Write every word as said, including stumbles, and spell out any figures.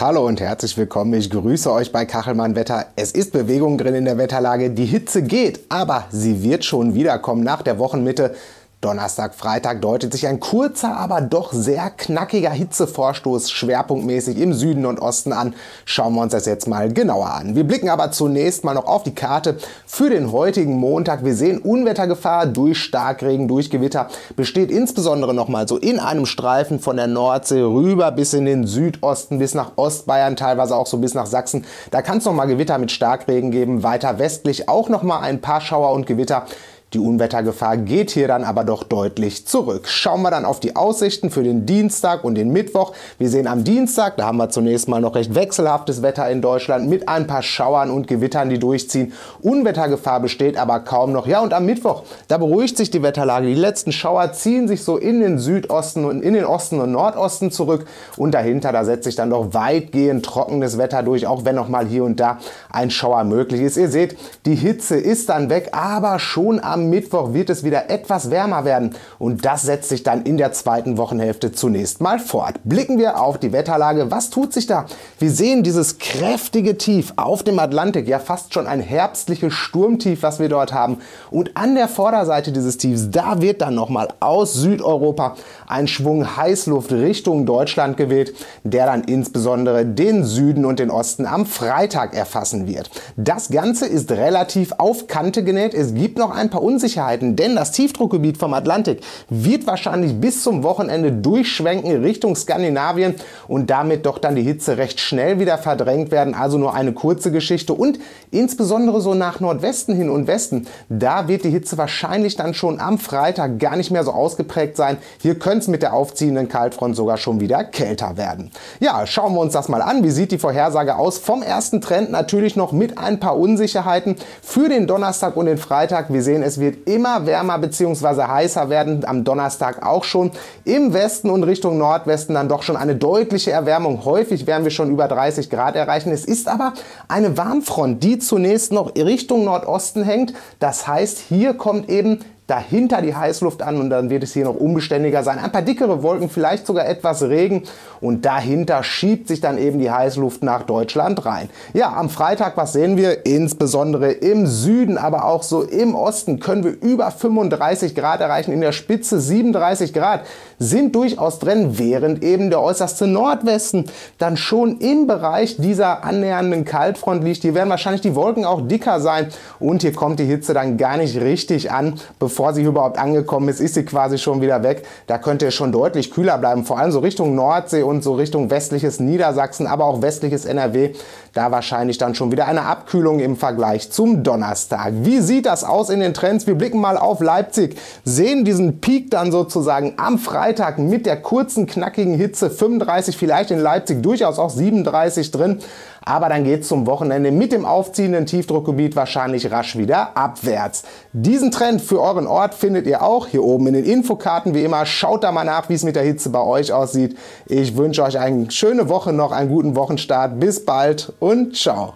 Hallo und herzlich willkommen, ich grüße euch bei Kachelmannwetter. Es ist Bewegung drin in der Wetterlage, die Hitze geht, aber sie wird schon wiederkommen. Nach der Wochenmitte, Donnerstag, Freitag, deutet sich ein kurzer, aber doch sehr knackiger Hitzevorstoß schwerpunktmäßig im Süden und Osten an. Schauen wir uns das jetzt mal genauer an. Wir blicken aber zunächst mal noch auf die Karte für den heutigen Montag. Wir sehen Unwettergefahr durch Starkregen, durch Gewitter. Besteht insbesondere noch mal so in einem Streifen von der Nordsee rüber bis in den Südosten, bis nach Ostbayern, teilweise auch so bis nach Sachsen. Da kann es noch mal Gewitter mit Starkregen geben. Weiter westlich auch noch mal ein paar Schauer und Gewitter. Die Unwettergefahr geht hier dann aber doch deutlich zurück. Schauen wir dann auf die Aussichten für den Dienstag und den Mittwoch. Wir sehen am Dienstag, da haben wir zunächst mal noch recht wechselhaftes Wetter in Deutschland mit ein paar Schauern und Gewittern, die durchziehen. Unwettergefahr besteht aber kaum noch. Ja, und am Mittwoch, da beruhigt sich die Wetterlage. Die letzten Schauer ziehen sich so in den Südosten und in den Osten und Nordosten zurück. Und dahinter, da setzt sich dann doch weitgehend trockenes Wetter durch, auch wenn noch mal hier und da ein Schauer möglich ist. Ihr seht, die Hitze ist dann weg, aber schon am Mittwoch wird es wieder etwas wärmer werden und das setzt sich dann in der zweiten Wochenhälfte zunächst mal fort. Blicken wir auf die Wetterlage. Was tut sich da? Wir sehen dieses kräftige Tief auf dem Atlantik, ja fast schon ein herbstliches Sturmtief, was wir dort haben. Und an der Vorderseite dieses Tiefs, da wird dann nochmal aus Südeuropa ein Schwung Heißluft Richtung Deutschland geweht, der dann insbesondere den Süden und den Osten am Freitag erfassen wird. Das Ganze ist relativ auf Kante genäht. Es gibt noch ein paar Unsicherheiten, denn das Tiefdruckgebiet vom Atlantik wird wahrscheinlich bis zum Wochenende durchschwenken Richtung Skandinavien und damit doch dann die Hitze recht schnell wieder verdrängt werden, also nur eine kurze Geschichte und insbesondere so nach Nordwesten hin und Westen, da wird die Hitze wahrscheinlich dann schon am Freitag gar nicht mehr so ausgeprägt sein. Hier könnte es mit der aufziehenden Kaltfront sogar schon wieder kälter werden. Ja, schauen wir uns das mal an. Wie sieht die Vorhersage aus? Vom ersten Trend natürlich noch mit ein paar Unsicherheiten für den Donnerstag und den Freitag. Wir sehen es Es wird immer wärmer bzw. heißer werden, am Donnerstag auch schon. Im Westen und Richtung Nordwesten dann doch schon eine deutliche Erwärmung. Häufig werden wir schon über dreißig Grad erreichen. Es ist aber eine Warmfront, die zunächst noch Richtung Nordosten hängt. Das heißt, hier kommt eben dahinter die Heißluft an und dann wird es hier noch unbeständiger sein. Ein paar dickere Wolken, vielleicht sogar etwas Regen und dahinter schiebt sich dann eben die Heißluft nach Deutschland rein. Ja, am Freitag, was sehen wir? Insbesondere im Süden, aber auch so im Osten können wir über fünfunddreißig Grad erreichen. In der Spitze siebenunddreißig Grad sind durchaus drin, während eben der äußerste Nordwesten dann schon im Bereich dieser annähernden Kaltfront liegt. Hier werden wahrscheinlich die Wolken auch dicker sein und hier kommt die Hitze dann gar nicht richtig an, bevor Bevor sie überhaupt angekommen ist, ist sie quasi schon wieder weg. Da könnte es schon deutlich kühler bleiben, vor allem so Richtung Nordsee und so Richtung westliches Niedersachsen, aber auch westliches N R W. Da wahrscheinlich dann schon wieder eine Abkühlung im Vergleich zum Donnerstag. Wie sieht das aus in den Trends? Wir blicken mal auf Leipzig, sehen diesen Peak dann sozusagen am Freitag mit der kurzen, knackigen Hitze, fünfunddreißig, vielleicht in Leipzig durchaus auch siebenunddreißig drin. Aber dann geht es zum Wochenende mit dem aufziehenden Tiefdruckgebiet wahrscheinlich rasch wieder abwärts. Diesen Trend für euren Ort findet ihr auch hier oben in den Infokarten. Wie immer, schaut da mal nach, wie es mit der Hitze bei euch aussieht. Ich wünsche euch eine schöne Woche noch, einen guten Wochenstart. Bis bald und ciao.